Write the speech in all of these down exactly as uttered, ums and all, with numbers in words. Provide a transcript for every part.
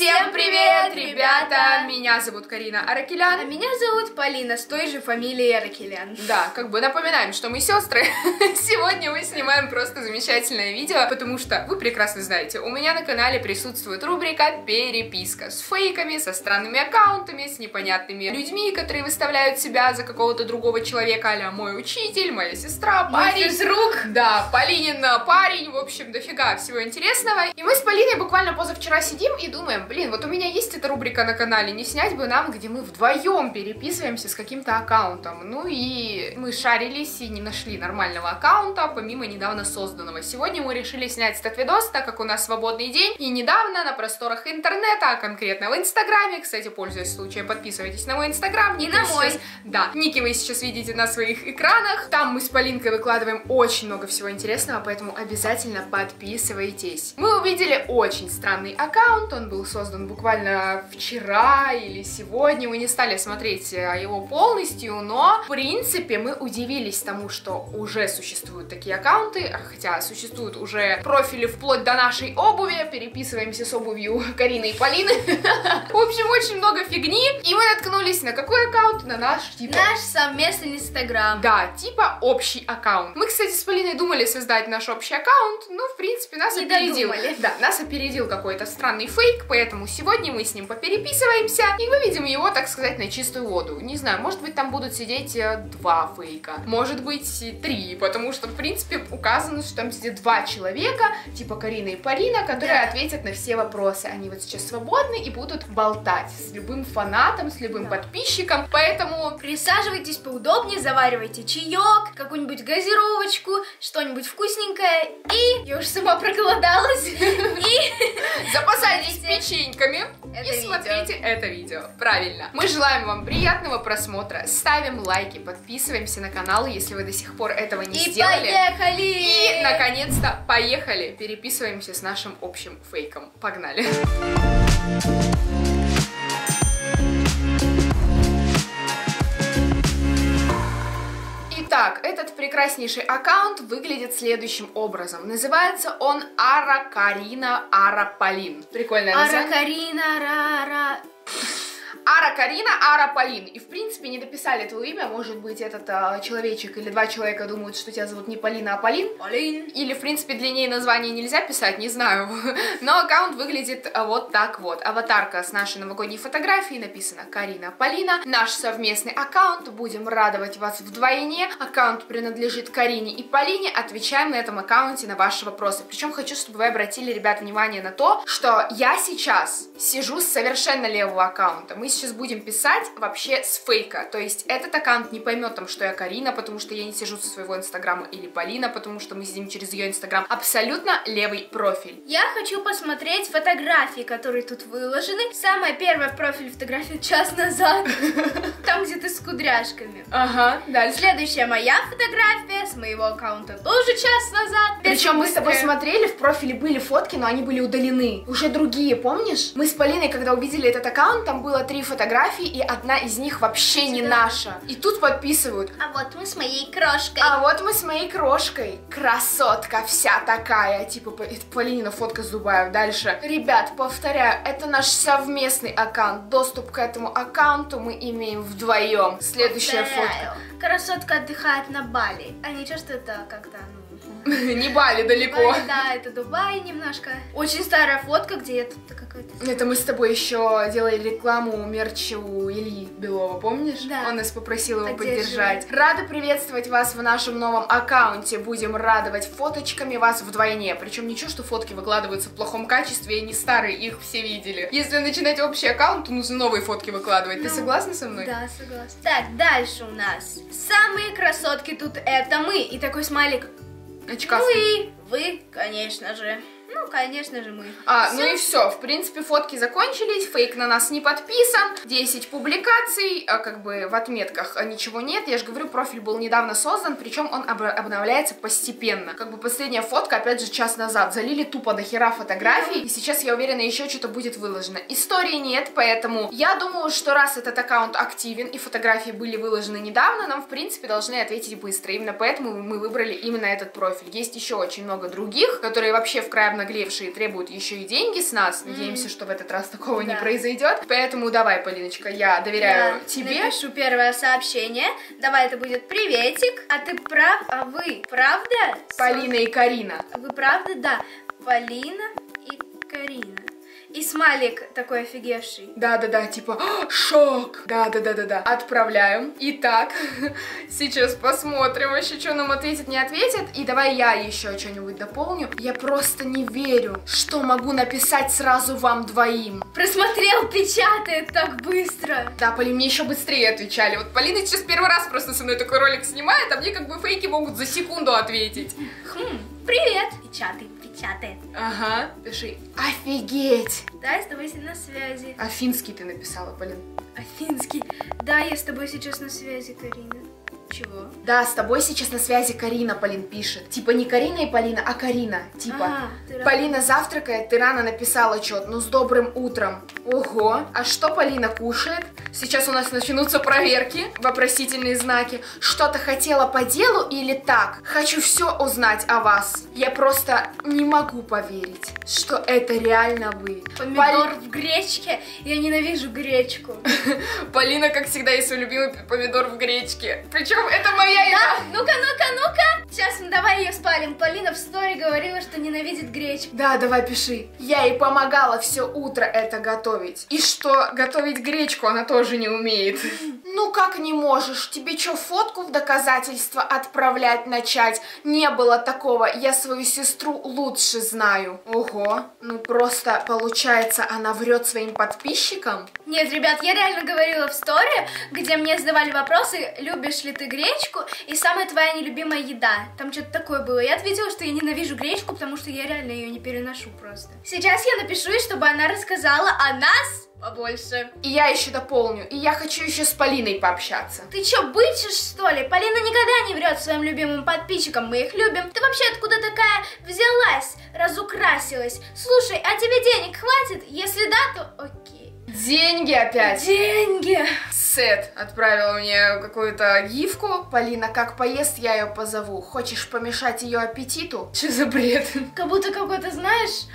Всем привет, ребята! Меня зовут Карина Аракелян. А меня зовут Полина, с той же фамилией Аракелян. Да, как бы напоминаем, что мы сестры. Сегодня мы снимаем просто замечательное видео, потому что, вы прекрасно знаете, у меня на канале присутствует рубрика «Переписка» с фейками, со странными аккаунтами, с непонятными людьми, которые выставляют себя за какого-то другого человека, а-ля мой учитель, моя сестра, парень. Мой физрук. Да, Полинин парень, в общем, дофига всего интересного. И мы с Полиной буквально позавчера сидим и думаем: блин, вот у меня есть эта рубрика на канале, не снять бы нам, где мы вдвоем переписываемся с каким-то аккаунтом. Ну и мы шарились и не нашли нормального аккаунта, помимо недавно созданного. Сегодня мы решили снять этот видос, так как у нас свободный день. И недавно на просторах интернета, а конкретно в Инстаграме, кстати, пользуясь случаем, подписывайтесь на мой Инстаграм. И на мой. Сейчас... Да, ники вы сейчас видите на своих экранах. Там мы с Полинкой выкладываем очень много всего интересного, поэтому обязательно подписывайтесь. Мы увидели очень странный аккаунт, он был создан буквально вчера или сегодня. Мы не стали смотреть его полностью, но в принципе мы удивились тому, что уже существуют такие аккаунты, хотя существуют уже профили вплоть до нашей обуви. Переписываемся с обувью Карины и Полины. В общем, очень много фигни. И мы наткнулись на какой аккаунт? На наш, типа... Наш совместный Инстаграм. Да, типа общий аккаунт. Мы, кстати, с Полиной думали создать наш общий аккаунт, но, в принципе, нас опередил. Да, нас опередил какой-то странный фейк, поэтому сегодня мы с ним попереписываемся и выведем его, так сказать, на чистую воду. Не знаю, может быть, там будут сидеть два фейка, может быть, три, потому что, в принципе, указано, что там сидит два человека, типа Карина и Полина, которые да. ответят на все вопросы. Они вот сейчас свободны и будут болтать с любым фанатом, с любым да. подписчиком, поэтому присаживайтесь поудобнее, заваривайте чаек, какую-нибудь газировочку, что-нибудь вкусненькое, и я уж сама проголодалась, и запасайтесь печеньками и смотрите это видео. Правильно. Мы желаем вам приятного просмотра. Ставим лайки, подписываемся на канал, если вы до сих пор этого не сделали. И поехали! И, наконец-то, поехали! Переписываемся с нашим общим фейком. Погнали! Итак, этот прекраснейший аккаунт выглядит следующим образом. Называется он Ара Карина Ара Полин. Прикольное название. Ара Карина Ара Ара... Ара Карина, Ара Полин. И, в принципе, не дописали твое имя. Может быть, этот а, человечек или два человека думают, что тебя зовут не Полина, а Полин. Полин. Или, в принципе, длиннее название нельзя писать, не знаю. Но аккаунт выглядит вот так вот. Аватарка с нашей новогодней фотографией, написано Карина, Полина. Наш совместный аккаунт. Будем радовать вас вдвойне. Аккаунт принадлежит Карине и Полине. Отвечаем на этом аккаунте на ваши вопросы. Причем хочу, чтобы вы обратили, ребят, внимание на то, что я сейчас сижу с совершенно левого аккаунта. Мы сейчас будем писать вообще с фейка, то есть этот аккаунт не поймет там, что я Карина, потому что я не сижу со своего Инстаграма, или Полина, потому что мы сидим через ее Инстаграм. Абсолютно левый профиль. Я хочу посмотреть фотографии, которые тут выложены. Самая первая профиль фотографии час назад, там где ты с кудряшками. Ага, дальше. Следующая моя фотография с моего аккаунта тоже час назад. Причем мы с тобой смотрели, в профиле были фотки, но они были удалены. Уже другие, помнишь? Мы с Полиной, когда увидели этот аккаунт, там было три фотографии, и одна из них вообще не наша. И тут подписывают: а вот мы с моей крошкой. А вот мы с моей крошкой. Красотка вся такая. Типа, Полинина фотка с Дубая. Дальше. Ребят, повторяю, это наш совместный аккаунт. Доступ к этому аккаунту мы имеем вдвоем. Следующая фотка. Красотка отдыхает на Бали. А ничего, что это как-то... Не Бали далеко. Бали, да, это Дубай немножко. Очень старая фотка, где это какая-то... Это мы с тобой еще делали рекламу мерчу у Ильи Белова, помнишь? Да. Он нас попросил его поддержать. Рада приветствовать вас в нашем новом аккаунте. Будем радовать фоточками вас вдвойне. Причем ничего, что фотки выкладываются в плохом качестве, и не старые, их все видели. Если начинать общий аккаунт, то нужно новые фотки выкладывать. Ну, ты согласна со мной? Да, согласна. Так, дальше у нас. Самые красотки тут это мы. И такой смайлик... Очкастый. Ну и вы, конечно же. Ну, конечно же, мы. А, все. Ну и все. В принципе, фотки закончились, фейк на нас не подписан. десять публикаций, а как бы в отметках ничего нет. Я же говорю, профиль был недавно создан, причем он об обновляется постепенно. Как бы последняя фотка, опять же, час назад. Залили тупо до хера фотографий, и сейчас, я уверена, еще что-то будет выложено. Истории нет, поэтому я думаю, что раз этот аккаунт активен, и фотографии были выложены недавно, нам, в принципе, должны ответить быстро. Именно поэтому мы выбрали именно этот профиль. Есть еще очень много других, которые вообще в край обнажения поднагревшие требуют еще и деньги с нас. Надеемся, что в этот раз такого да. не произойдет. Поэтому давай, Полиночка, я доверяю да. тебе. Напишу первое сообщение. Давай, это будет приветик. А ты прав, а вы правда? Полина и Карина. Вы правда, да. Полина и Карина. И смайлик такой офигевший. Да-да-да, типа шок. Да-да-да-да-да. Отправляем. Итак, сейчас посмотрим еще, что нам ответит, не ответит. И давай я еще что-нибудь дополню. Я просто не верю, что могу написать сразу вам двоим. Просмотрел, печатает так быстро. Да, Полин, мне еще быстрее отвечали. Вот Полина сейчас первый раз просто со мной такой ролик снимает, а мне как бы фейки могут за секунду ответить. Хм, привет. Печатает. Печатает. Ага, пиши. Офигеть! Да, я с тобой на связи. Афинский ты написала, Полин. Афинский. Да, я с тобой сейчас на связи, Карина. Чего? Да, с тобой сейчас на связи Карина, Полин пишет. Типа не Карина и Полина, а Карина. Типа, а, Полина завтракает, ты рано написала что-то, ну с добрым утром. Ого, а что Полина кушает? Сейчас у нас начнутся проверки, вопросительные знаки. Что-то хотела по делу или так? Хочу все узнать о вас. Я просто не могу поверить, что это реально вы. Помидор Пол... в гречке? Я ненавижу гречку. Полина, как всегда, есть свой любимый помидор в гречке. Причем это моя еда. Ну-ка, ну-ка, ну-ка. Сейчас давай ее спалим. Полина в стори говорила, что ненавидит гречку. Да, давай пиши. Я ей помогала все утро это готовить. И что, готовить гречку она тоже Тоже не умеет. Ну как не можешь? Тебе что, фотку в доказательство отправлять начать? Не было такого. Я свою сестру лучше знаю. Ого. Ну просто, получается, она врет своим подписчикам? Нет, ребят, я реально говорила в сторе, где мне задавали вопросы, любишь ли ты гречку и самая твоя нелюбимая еда. Там что-то такое было. Я ответила, что я ненавижу гречку, потому что я реально ее не переношу просто. Сейчас я напишу ей, чтобы она рассказала о нас побольше. И я еще дополню. И я хочу еще с Полиной пообщаться. Ты что, бычишь, что ли? Полина никогда не врет своим любимым подписчикам. Мы их любим. Ты вообще откуда такая взялась? Разукрасилась. Слушай, а тебе денег хватит? Если да, то окей. Деньги опять. Деньги. Сет отправила мне какую-то гифку. Полина, как поест, я ее позову. Хочешь помешать ее аппетиту? Что за бред? Как будто какой-то, знаешь,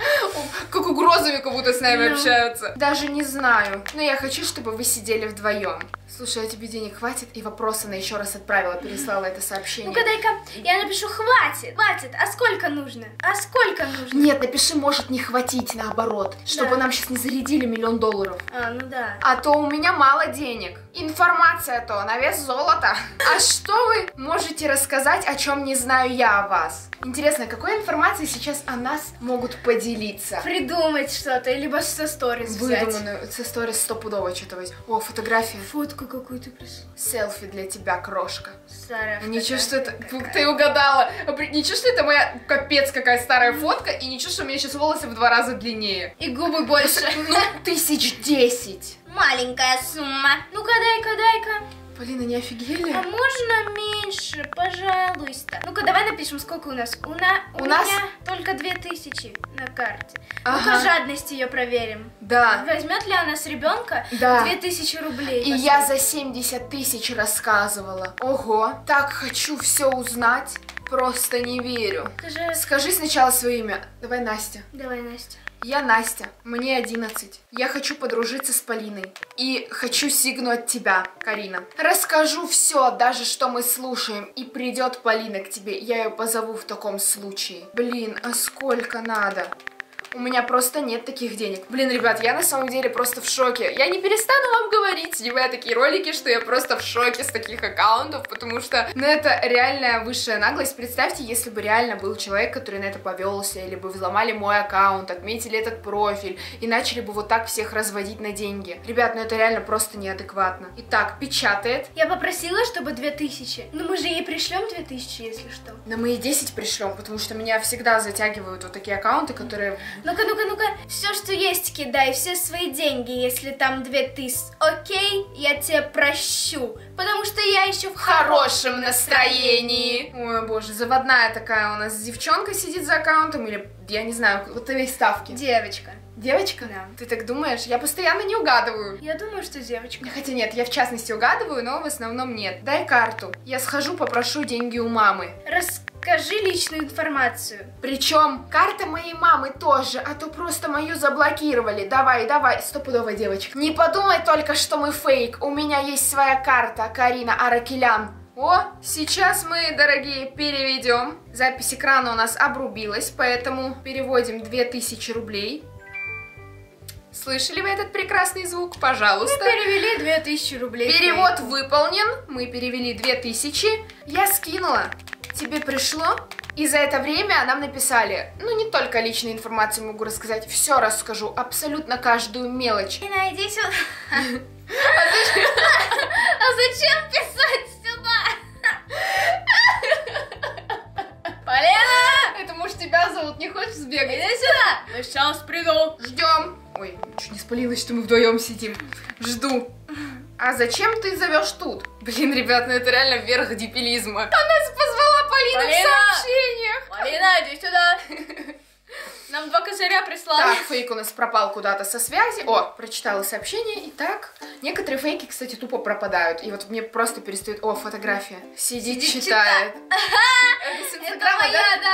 как угрозами как будто с нами общаются. Даже не знаю. Но я хочу, чтобы вы сидели вдвоем. Слушай, а тебе денег хватит? И вопрос она еще раз отправила, переслала это сообщение. Ну-ка, дай-ка, я напишу хватит, хватит, а сколько нужно? А сколько нужно? Нет, напиши, может не хватить, наоборот, чтобы да. нам сейчас не зарядили миллион долларов. А, ну да. А то у меня мало денег. Информация то на вес золота. А что вы можете рассказать, о чем не знаю я о вас? Интересно, какой информацией сейчас о нас могут поделиться? Придумать что-то, либо со сторис взять. Выдуманную, со сторис стопудово что-то возьму. О, фотография. Фотку какую-то прислала. Селфи для тебя, крошка. Старая фотография. Ничего, что это... Какая? Ты угадала. Ничего, что это моя капец какая старая фотка, и ничего, что у меня сейчас волосы в два раза длиннее. И губы больше. Ну, тысяч десять. Маленькая сумма. Ну-ка, дай-ка, дай-ка. Полина, не офигели? А можно меньше, пожалуйста. Ну-ка, давай напишем, сколько у нас. У, на... у, у нас меня только две тысячи на карте. Ага. Ну-ка, жадность ее проверим. Да. Возьмет ли она с ребенка да. две тысячи рублей? И я за семьдесят тысяч рассказывала. Ого, так хочу все узнать. Просто не верю. Скажи... Скажи сначала свое имя. Давай, Настя. Давай, Настя. Я Настя, мне одиннадцать. Я хочу подружиться с Полиной. И хочу сигну от тебя, Карина. Расскажу все, даже что мы слушаем. И придет Полина к тебе. Я ее позову в таком случае. Блин, а сколько надо? У меня просто нет таких денег. Блин, ребят, я на самом деле просто в шоке. Я не перестану вам говорить, снимая такие ролики, что я просто в шоке с таких аккаунтов, потому что, ну, это реальная высшая наглость. Представьте, если бы реально был человек, который на это повелся, или бы взломали мой аккаунт, отметили этот профиль, и начали бы вот так всех разводить на деньги. Ребят, ну это реально просто неадекватно. Итак, печатает. Я попросила, чтобы две тысячи. Но мы же ей пришлем две тысячи, если что. Да мы и десять пришлем, потому что меня всегда затягивают вот такие аккаунты, которые... Ну-ка, ну-ка, ну-ка, все, что есть, кидай, все свои деньги, если там две тысячи, окей, я тебя прощу, потому что я еще в хорошем настроении. Ой, боже, заводная такая у нас девчонка сидит за аккаунтом, или, я не знаю, вот твои ставки. Девочка. Девочка? Да. Ты так думаешь? Я постоянно не угадываю. Я думаю, что девочка. Хотя нет, я в частности угадываю, но в основном нет. Дай карту. Я схожу, попрошу деньги у мамы. Расскажи. Скажи личную информацию. Причем карта моей мамы тоже, а то просто мою заблокировали. Давай, давай, стопудовая девочка. Не подумай только, что мы фейк. У меня есть своя карта, Карина Аракелян. О, сейчас мы, дорогие, переведем. Запись экрана у нас обрубилась, поэтому переводим две тысячи рублей. Слышали вы этот прекрасный звук? Пожалуйста. Мы перевели две тысячи рублей. Перевод выполнен. Мы перевели две тысячи. Я скинула. Тебе пришло. И за это время нам написали, ну не только личную информацию могу рассказать, все расскажу, абсолютно каждую мелочь. И найди сюда. А зачем писать сюда? Полина! Это муж тебя зовут, не хочешь сбегать? Иди сюда! Ну сейчас приду. Ждем. Ой, чуть не спалилась, что мы вдвоем сидим. Жду. А зачем ты зовешь тут? Блин, ребят, ну это реально верх дебилизма. Она позвала Полину Полина! В сообщениях. Полина, иди сюда. Нам два козыря прислали. Так, фейк у нас пропал куда-то со связи. О, прочитала сообщение. Итак, некоторые фейки, кстати, тупо пропадают. И вот мне просто перестает... О, фотография. Сидит, Сидит читает. С Инстаграма, да?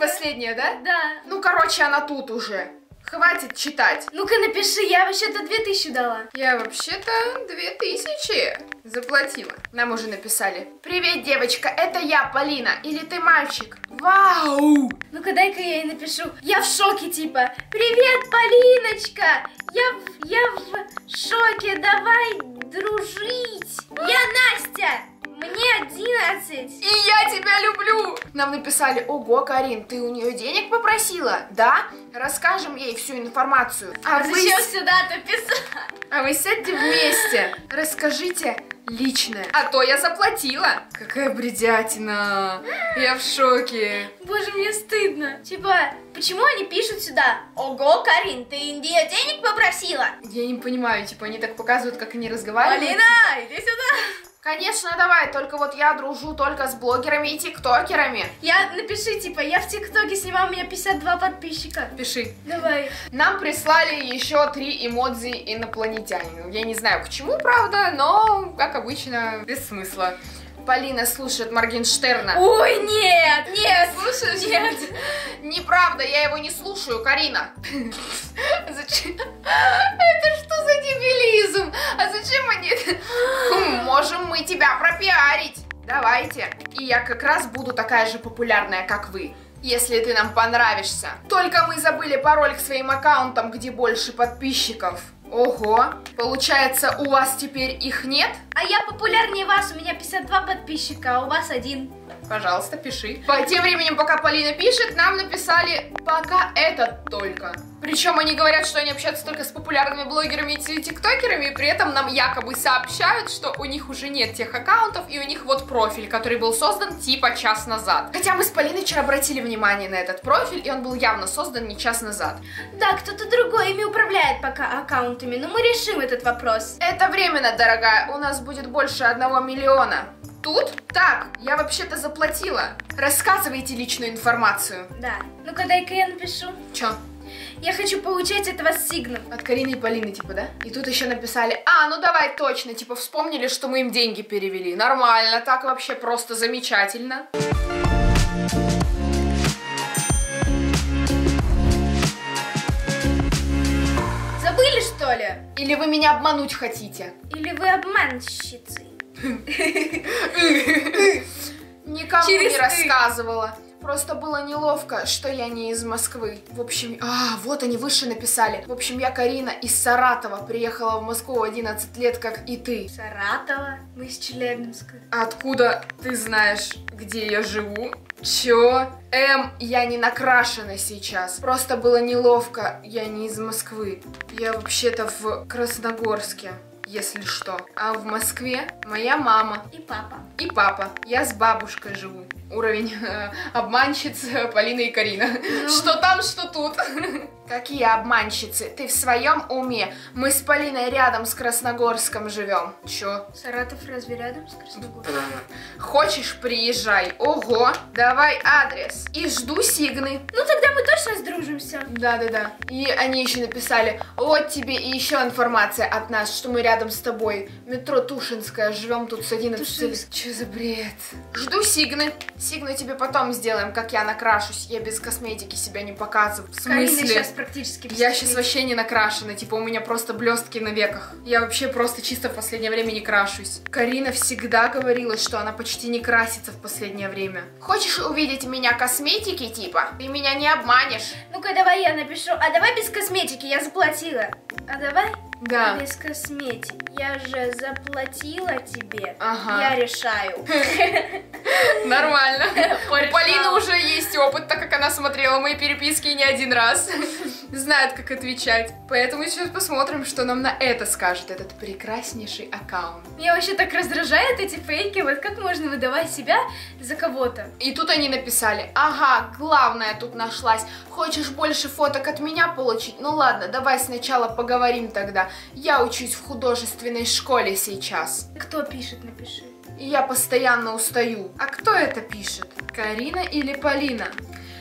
Последняя, да? Да. Ну, короче, она тут уже. Хватит читать. Ну-ка напиши, я вообще-то две тысячи дала. Я вообще-то две тысячи заплатила. Нам уже написали. Привет, девочка, это я, Полина. Или ты мальчик? Вау! Ну-ка дай-ка я ей напишу. Я в шоке, типа. Привет, Полиночка. Я, я в шоке, давай дружить. Я Настя. Мне одиннадцать. И я тебя люблю. Нам написали, ого, Карин, ты у нее денег попросила? Да? Расскажем ей всю информацию. А, а вы зачем сюда-то писать? А вы сядьте вместе. Расскажите личное. А то я заплатила. Какая бредятина. Я в шоке. Боже, мне стыдно. Типа, почему они пишут сюда? Ого, Карин, ты ее денег попросила? Я не понимаю, типа, они так показывают, как они разговаривают. Полина, иди сюда. Конечно, давай, только вот я дружу только с блогерами и тиктокерами. Я, напиши, типа, я в тиктоке снимаю, у меня пятьдесят два подписчика. Пиши. Давай. Нам прислали еще три эмодзи инопланетянина. Я не знаю, к чему, правда, но, как обычно, без смысла. Полина слушает Моргенштерна. Ой, нет, нет, слушаешь? Нет. Неправда, я его не слушаю, Карина. Зачем? Это что за дебилизм? А зачем они... Можем мы тебя пропиарить. Давайте. И я как раз буду такая же популярная, как вы. Если ты нам понравишься. Только мы забыли пароль к своим аккаунтам, где больше подписчиков. Ого, получается, у вас теперь их нет? А я популярнее вас, у меня пятьдесят два подписчика, а у вас один. Пожалуйста, пиши. По тем временем, пока Полина пишет, нам написали пока этот только. Причем они говорят, что они общаются только с популярными блогерами и тиктокерами, и при этом нам якобы сообщают, что у них уже нет тех аккаунтов, и у них вот профиль, который был создан типа час назад. Хотя мы с Полиной вчера обратили внимание на этот профиль, и он был явно создан не час назад. Да, кто-то другой ими управляет пока аккаунтами, но мы решим этот вопрос. Это временно, дорогая, у нас будет больше одного миллиона. Тут? Так, я вообще-то заплатила. Рассказывайте личную информацию. Да. Ну-ка, дай-ка я напишу. Чё? Я хочу получать от вас сигнал. От Карины и Полины, типа, да? И тут еще написали, а, ну давай точно, типа, вспомнили, что мы им деньги перевели. Нормально, так вообще просто замечательно. Забыли, что ли? Или вы меня обмануть хотите? Или вы обманщицы? Никому Через не ты. рассказывала. Просто было неловко, что я не из Москвы. В общем, а, вот они выше написали. В общем, я Карина из Саратова. Приехала в Москву в одиннадцать лет, как и ты. Саратова? Мы из Челябинска. Откуда ты знаешь, где я живу? Чё? Эм, я не накрашена сейчас. Просто было неловко, я не из Москвы. Я вообще-то в Красногорске. Если что. А в Москве моя мама. И папа. И папа. Я с бабушкой живу. Уровень э, обманщиц Полина и Карина. Ну... Что там, что тут. Какие обманщицы? Ты в своем уме? Мы с Полиной рядом с Красногорском живем. Чё? Саратов разве рядом с Красногорском? Хочешь, приезжай. Ого. Давай адрес. И жду сигны. Ну тогда мы точно сдружимся. Да-да-да. И они еще написали, вот тебе и еще информация от нас, что мы рядом с тобой. Метро Тушинская. Живем тут с одиннадцати. Чё за бред? Жду сигны. Сигну тебе потом сделаем, как я накрашусь. Я без косметики себя не показываю. В смысле? Карина сейчас практически без Я косметики. Сейчас вообще не накрашена. Типа у меня просто блестки на веках. Я вообще просто чисто в последнее время не крашусь. Карина всегда говорила, что она почти не красится в последнее время. Хочешь увидеть меня косметики, типа? Ты меня не обманешь. Ну-ка давай я напишу. А давай без косметики, я заплатила. А давай? Да. Без косметики. Я же заплатила тебе. Ага. Я решаю. Нормально. У Полины уже есть опыт, так как она смотрела мои переписки не один раз. Знает, как отвечать. Поэтому сейчас посмотрим, что нам на это скажет этот прекраснейший аккаунт. Меня вообще так раздражают эти фейки. Вот как можно выдавать себя за кого-то? И тут они написали: ага, главное тут нашлась. Хочешь больше фоток от меня получить? Ну ладно, давай сначала поговорим тогда. Я учусь в художественной школе сейчас. Кто пишет, напиши. Я постоянно устаю. А кто это пишет? Карина или Полина?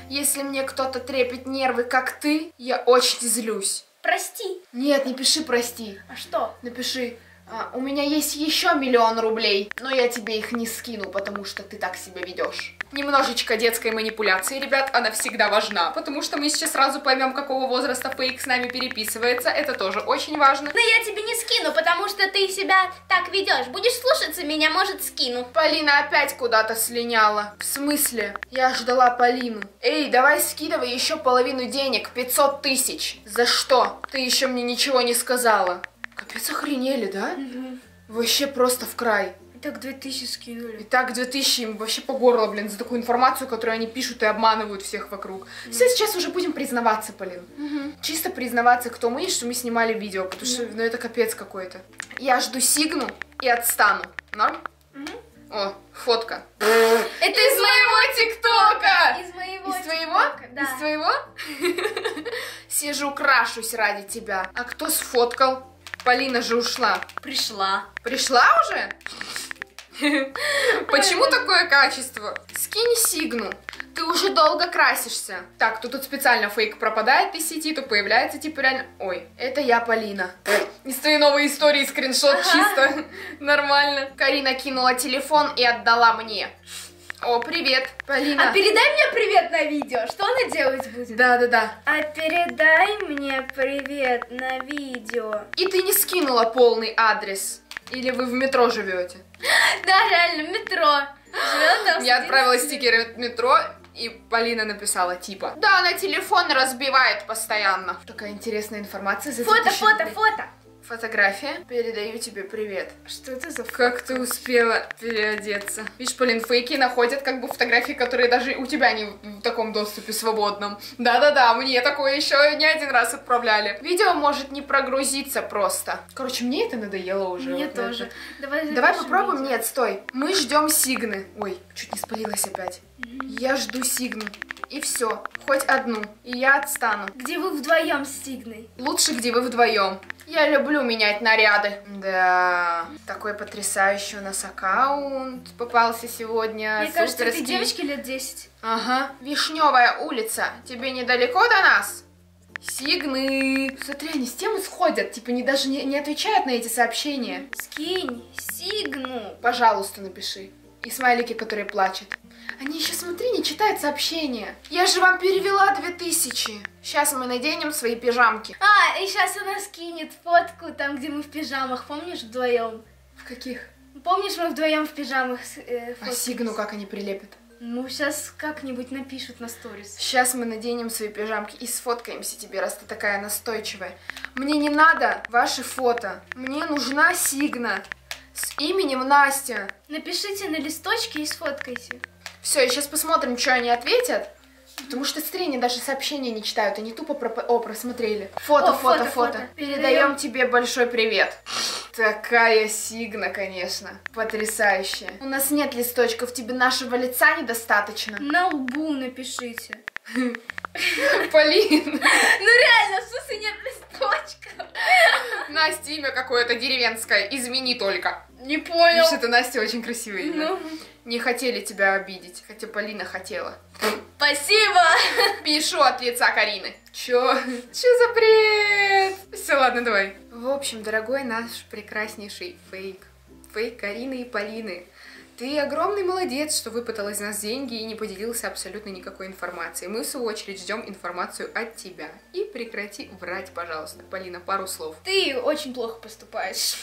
Если мне кто-то трепет нервы, как ты, я очень злюсь. Прости. Нет, не пиши прости. А что? Напиши: а, у меня есть еще миллион рублей, но я тебе их не скину, потому что ты так себя ведешь. Немножечко детской манипуляции, ребят, она всегда важна, потому что мы сейчас сразу поймем, какого возраста фейк с нами переписывается, это тоже очень важно. Но я тебе не скину, потому что ты себя так ведешь, будешь слушаться меня, может, скину. Полина опять куда-то слиняла. В смысле? Я ждала Полину. Эй, давай скидывай еще половину денег, пятьсот тысяч. За что? Ты еще мне ничего не сказала. Капец, охренели, да? Угу. Вообще просто в край. Так две тысячи скинули. И так две тысячи им вообще по горло, блин, за такую информацию, которую они пишут и обманывают всех вокруг. Mm. Все, сейчас уже будем признаваться, Полин. Mm-hmm. Чисто признаваться, кто мы и что мы снимали видео, потому что, mm. ну, это капец какой-то. Я жду сигну и отстану. Норм? Mm-hmm. О, фотка. Это из моего тиктока! Из моего Из твоего? Да. Из твоего? Сижу, крашусь ради тебя. А кто сфоткал? Полина же ушла. Пришла. Пришла уже? Почему такое качество? Скинь сигну. Ты уже долго красишься. Так, тут, тут специально фейк пропадает из сети, то появляется типа реально... Ой, это я, Полина. Из твоей новой истории скриншот чисто. Нормально. Карина кинула телефон и отдала мне. О, привет, Полина. А передай мне привет на видео. Что она делать будет? Да, да, да. А передай мне привет на видео. И ты не скинула полный адрес. Или вы в метро живете? Да, реально, в метро. Там я отправила стикеры в метро, и Полина написала типа: да, она телефон разбивает постоянно. Такая интересная информация. За фото, фото, дней. Фото. Фотография. Передаю тебе привет. Что это за фото? Как ты успела переодеться? Видишь, Полин, фейки находят как бы фотографии, которые даже у тебя не в таком доступе свободном. Да-да-да, мне такое еще не один раз отправляли. Видео может не прогрузиться просто. Короче, мне это надоело уже. Мне вот тоже. Это. Давай, Давай попробуем. Видео. Нет, стой. Мы ждем сигны. Ой, чуть не спалилась опять. Mm-hmm. Я жду сигну. И все. Хоть одну. И я отстану. Где вы вдвоем с сигной? Лучше, где вы вдвоем. Я люблю менять наряды. Да, такой потрясающий у нас аккаунт попался сегодня. Мне кажется, этой девочке лет десять. Ага. Вишневая улица. Тебе недалеко до нас? Сигны. Смотри, они с тем исходят. Типа, они даже не, не отвечают на эти сообщения. Скинь сигну. Пожалуйста, напиши. И смайлики, которые плачут. Они еще, смотри, не читают сообщения. Я же вам перевела две тысячи. Сейчас мы наденем свои пижамки. А, и сейчас она скинет фотку там, где мы в пижамах. Помнишь, вдвоем? В каких? Помнишь, мы вдвоем в пижамах э, фоткались? А сигну как они прилепят? Ну, сейчас как-нибудь напишут на сторис. Сейчас мы наденем свои пижамки и сфоткаемся тебе, раз ты такая настойчивая. Мне не надо ваши фото. Мне нужна сигна с именем Настя. Напишите на листочке и сфоткайте. Все, и сейчас посмотрим, что они ответят. Потому что стрени даже сообщения не читают, они тупо пропа... О, просмотрели. Фото, О, фото, фото, фото. фото. Передаем тебе большой привет. Такая сигна, конечно. Потрясающая. У нас нет листочков, тебе нашего лица недостаточно. На лбу напишите. Полин. Ну реально, в смысле нет листочков. Настя, имя какое-то деревенское, измени только. Не понял. Потому что это Настя очень красивое имя. Ну. Не хотели тебя обидеть, хотя Полина хотела. Спасибо! Пишу от лица Карины. Чё? Чё за бред? Все, ладно, давай. В общем, дорогой наш прекраснейший фейк. Фейк Карины и Полины. Ты огромный молодец, что выпытал из нас деньги и не поделился абсолютно никакой информацией. Мы, в свою очередь, ждем информацию от тебя. И прекрати врать, пожалуйста. Полина, пару слов. Ты очень плохо поступаешь.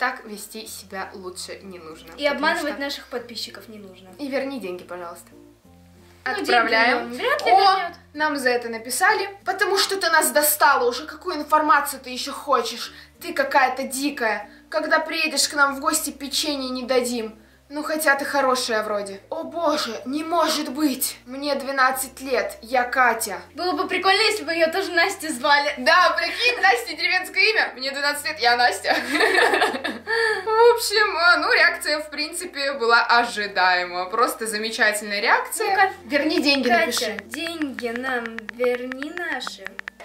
Так вести себя лучше не нужно. И обманывать что... наших подписчиков не нужно. И верни деньги, пожалуйста. Ну, отправляем. Деньги, вряд ли О, вернет. Нам за это написали. Потому что ты нас достала уже. Какую информацию ты еще хочешь? Ты какая-то дикая. Когда приедешь к нам в гости, печенье не дадим. Ну, хотя ты хорошая вроде. О боже, не может быть. Мне двенадцать лет, я Катя. Было бы прикольно, если бы ее тоже Настя звали. Да, прикинь, Настя деревенское имя. Мне двенадцать лет, я Настя. В общем, ну, реакция, в принципе, была ожидаема. Просто замечательная реакция. Верни деньги, напиши. Деньги нам верни наши.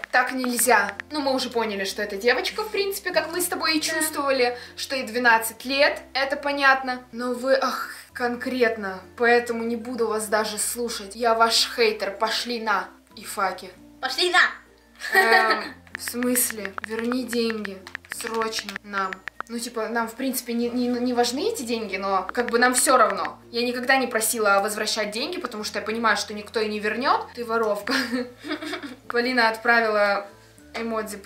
Так нельзя. Ну, мы уже поняли, что это девочка, в принципе, как мы с тобой и чувствовали, что ей двенадцать лет, это понятно. Но вы, ах, конкретно, поэтому не буду вас даже слушать. Я ваш хейтер, пошли на, и факи. Пошли на! Эм, в смысле? Верни деньги, срочно, нам. Ну, типа, нам, в принципе, не, не, не важны эти деньги, но как бы нам все равно. Я никогда не просила возвращать деньги, потому что я понимаю, что никто и не вернет. Ты воровка. Полина отправила эмодзи...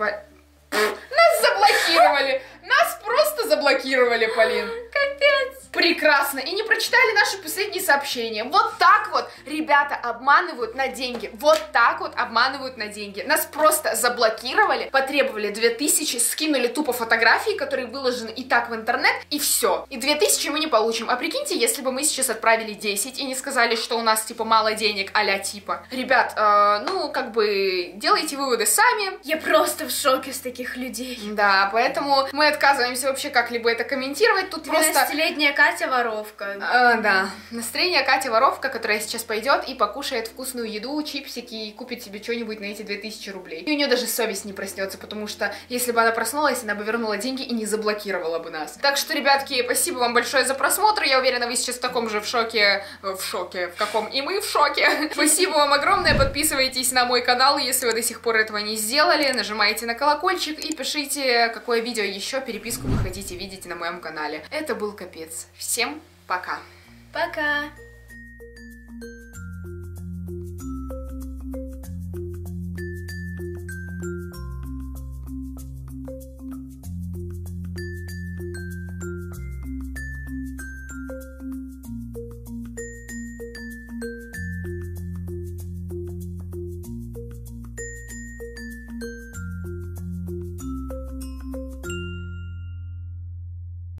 Нас заблокировали! Нас просто заблокировали, Полин! Капец! Прекрасно! И не прочитали наши последние сообщения. Вот так вот ребята обманывают на деньги. Вот так вот обманывают на деньги. Нас просто заблокировали, потребовали две тысячи, скинули тупо фотографии, которые выложены и так в интернет, и все. И две тысячи мы не получим. А прикиньте, если бы мы сейчас отправили десять и не сказали, что у нас типа мало денег, а-ля типа. Ребят, э, ну как бы делайте выводы сами. Я просто в шоке с таких людей. Да, поэтому мы отказываемся вообще как-либо это комментировать. Тут просто... двенадцатилетняя Катя воровка. А, да. Настроение Кати воровка, которая сейчас пойдет и покушает вкусную еду, чипсики и купит себе что-нибудь на эти две тысячи рублей. И у нее даже совесть не проснется, потому что если бы она проснулась, она бы вернула деньги и не заблокировала бы нас. Так что, ребятки, спасибо вам большое за просмотр. Я уверена, вы сейчас в таком же в шоке... В шоке? В каком? И мы в шоке. Спасибо вам огромное. Подписывайтесь на мой канал, если вы до сих пор этого не сделали. Нажимайте на колокольчик и пишите, какое видео еще, переписку вы хотите видеть на моем канале. Это был Капец. Всем пока. Пока.